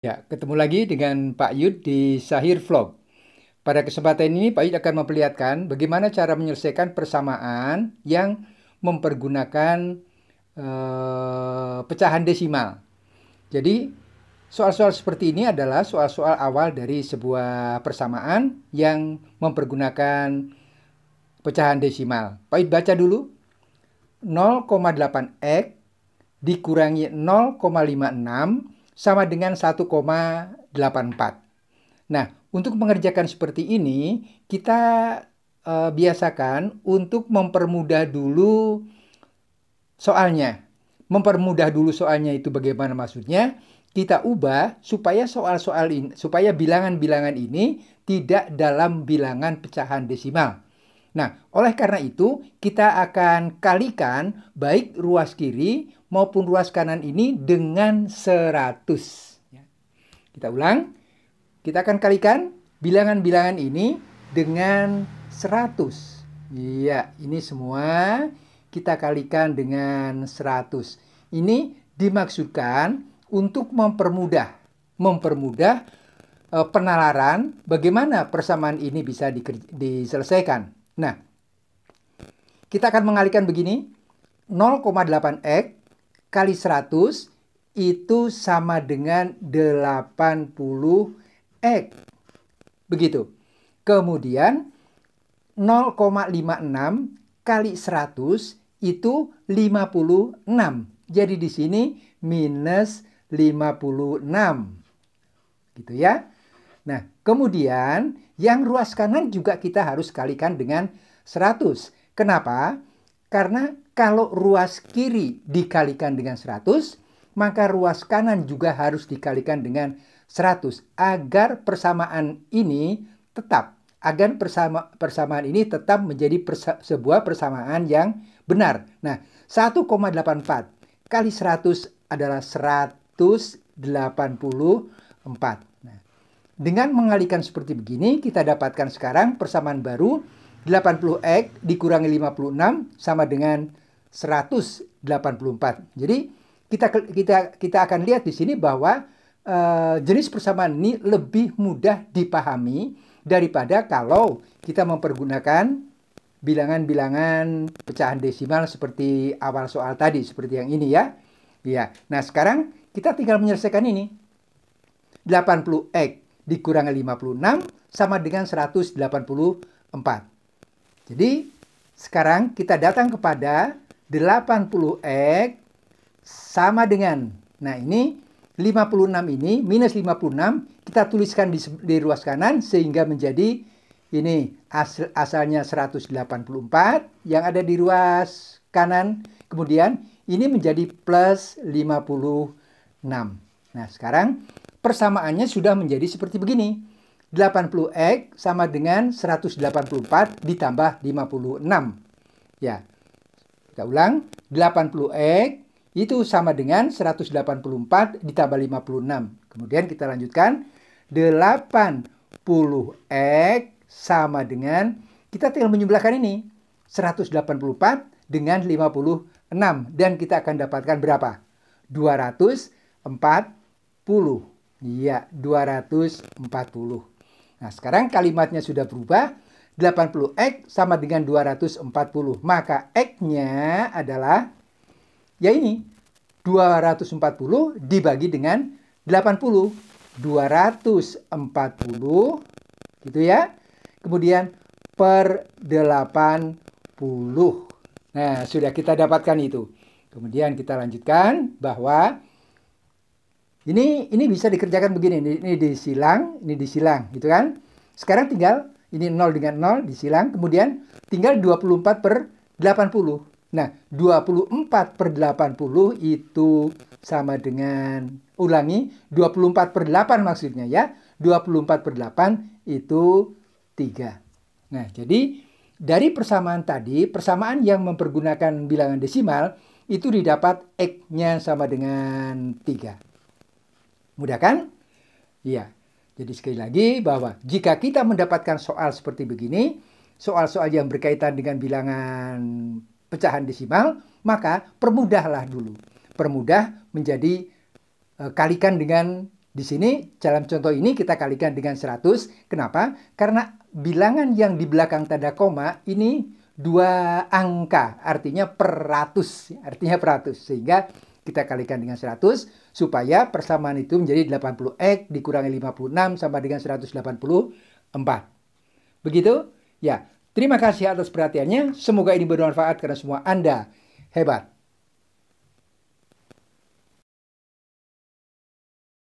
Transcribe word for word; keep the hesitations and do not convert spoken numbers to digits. Ya, ketemu lagi dengan Pak Yud di Sahir Vlog. Pada kesempatan ini Pak Yud akan memperlihatkan bagaimana cara menyelesaikan persamaan yang mempergunakan uh, pecahan desimal. Jadi soal-soal seperti ini adalah soal-soal awal dari sebuah persamaan yang mempergunakan pecahan desimal. Pak Yud baca dulu. nol koma delapan X dikurangi nol koma lima enam sama dengan satu koma delapan empat. Nah, untuk mengerjakan seperti ini, kita e, biasakan untuk mempermudah dulu soalnya. Mempermudah dulu soalnya itu bagaimana maksudnya? Kita ubah supaya soal-soal ini, supaya bilangan-bilangan ini tidak dalam bilangan pecahan desimal. Nah, oleh karena itu, kita akan kalikan baik ruas kiri maupun ruas kanan ini dengan seratus. Kita ulang. Kita akan kalikan bilangan-bilangan ini dengan seratus. Iya, ini semua kita kalikan dengan seratus. Ini dimaksudkan untuk mempermudah. Mempermudah e, penalaran bagaimana persamaan ini bisa diselesaikan. Nah, kita akan mengalihkan begini. nol koma delapan X kali seratus itu sama dengan delapan puluh X. Begitu. Kemudian nol koma lima enam kali seratus itu lima puluh enam. Jadi di sini minus lima puluh enam. Gitu ya. Nah, kemudian yang ruas kanan juga kita harus kalikan dengan seratus. Kenapa? Karena kalau ruas kiri dikalikan dengan seratus, maka ruas kanan juga harus dikalikan dengan seratus. Agar persamaan ini tetap, agar persama, persamaan ini tetap menjadi persa, sebuah persamaan yang benar. Nah, satu koma delapan empat kali seratus adalah seratus delapan puluh empat. Dengan mengalihkan seperti begini, kita dapatkan sekarang persamaan baru. delapan puluh X dikurangi lima puluh enam sama dengan seratus delapan puluh empat. Jadi kita kita kita akan lihat di sini bahwa uh, jenis persamaan ini lebih mudah dipahami daripada kalau kita mempergunakan bilangan-bilangan pecahan desimal seperti awal soal tadi, seperti yang ini ya. Ya. Nah, sekarang kita tinggal menyelesaikan ini. delapan puluh X dikurangi lima puluh enam sama dengan seratus delapan puluh empat. Jadi, sekarang kita datang kepada delapan puluh X sama dengan, nah ini lima puluh enam ini, minus lima puluh enam, kita tuliskan di, di ruas kanan sehingga menjadi ini asal, asalnya seratus delapan puluh empat yang ada di ruas kanan. Kemudian, ini menjadi plus lima puluh enam. Nah, sekarang persamaannya sudah menjadi seperti begini. delapan puluh X sama dengan seratus delapan puluh empat ditambah lima puluh enam. Ya, kita ulang. delapan puluh X itu sama dengan seratus delapan puluh empat ditambah lima puluh enam. Kemudian kita lanjutkan. delapan puluh X sama dengan, kita tinggal menjumlahkan ini. seratus delapan puluh empat dengan lima puluh enam. Dan kita akan dapatkan berapa? dua ratus empat puluh. Iya, dua ratus empat puluh. Nah, sekarang kalimatnya sudah berubah. delapan puluh X sama dengan dua ratus empat puluh. Maka X-nya adalah, ya ini, dua ratus empat puluh dibagi dengan delapan puluh. dua ratus empat puluh, gitu ya. Kemudian per delapan puluh. Nah, sudah kita dapatkan itu. Kemudian kita lanjutkan bahwa Ini ini bisa dikerjakan begini, ini, ini disilang, ini disilang, gitu kan. Sekarang tinggal, ini nol dengan nol, disilang, kemudian tinggal dua puluh empat per delapan puluh. Nah, dua puluh empat per delapan puluh itu sama dengan, ulangi, dua puluh empat per delapan maksudnya ya. dua puluh empat per delapan itu tiga. Nah, jadi dari persamaan tadi, persamaan yang mempergunakan bilangan desimal, itu didapat X-nya sama dengan tiga. Mudah kan? Iya. Jadi sekali lagi bahwa jika kita mendapatkan soal seperti begini, soal-soal yang berkaitan dengan bilangan pecahan desimal, maka permudahlah dulu. Permudah menjadi e, kalikan dengan Di sini, dalam contoh ini kita kalikan dengan seratus. Kenapa? Karena bilangan yang di belakang tanda koma ini dua angka, artinya peratus. Artinya peratus. Sehingga kita kalikan dengan seratus, supaya persamaan itu menjadi delapan puluh X dikurangi lima puluh enam sama dengan seratus delapan puluh empat. Begitu? Ya. Terima kasih atas perhatiannya. Semoga ini bermanfaat karena semua Anda hebat.